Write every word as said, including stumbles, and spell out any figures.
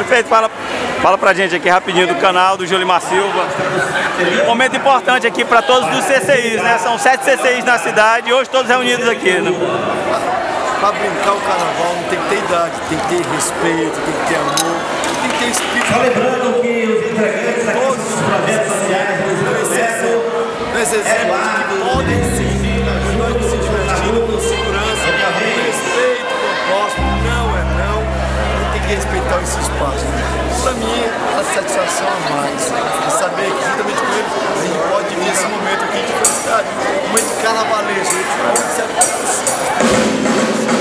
Prefeito, fala, fala pra gente aqui rapidinho do canal do Júlio Mar Silva. Um momento importante aqui para todos os C C Is, né? São sete C C Is na cidade e hoje todos reunidos aqui, né? Pra brincar o carnaval não tem que ter idade, tem que ter respeito, tem que ter amor, tem que ter espírito. Só lembrando que os entregantes aqui dos projetos sociais não exercem, que podem sim, nós se divertindo com segurança, com respeito, com o próximo, não é não, tem que respeitar esse espaço. Pra mim, a satisfação a mais é saber que juntamente com ele a gente pode viver esse momento aqui de felicidade, um momento carnavalesco. Thank you.